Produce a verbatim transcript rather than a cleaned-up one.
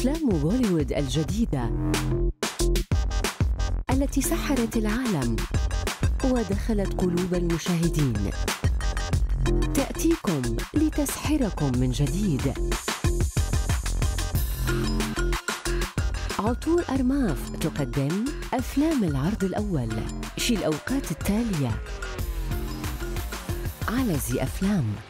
أفلام بوليوود الجديدة التي سحرت العالم ودخلت قلوب المشاهدين تأتيكم لتسحركم من جديد. عطور أرماف تقدم أفلام العرض الأول في الأوقات التالية على زي أفلام.